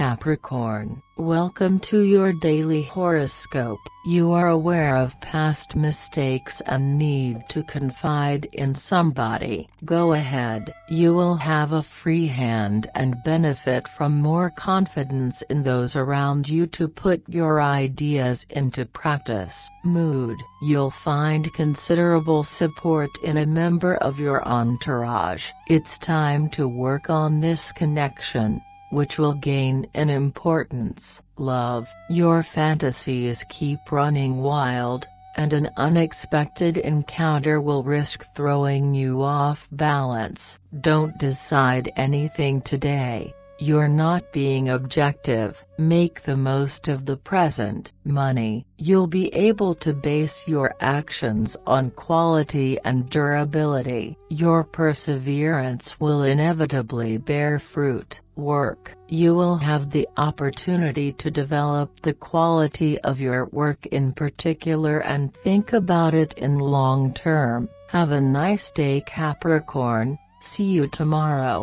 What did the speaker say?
Capricorn, welcome to your daily horoscope. You are aware of past mistakes and need to confide in somebody. Go ahead. You will have a free hand and benefit from more confidence in those around you to put your ideas into practice. Mood. You'll find considerable support in a member of your entourage. It's time to work on this connection, which will gain in importance. Love. Your fantasies keep running wild, and an unexpected encounter will risk throwing you off balance. Don't decide anything today. You're not being objective. Make the most of the present. Money. You'll be able to base your actions on quality and durability. Your perseverance will inevitably bear fruit. Work. You will have the opportunity to develop the quality of your work in particular and think about it in long term. Have a nice day, Capricorn. See you tomorrow.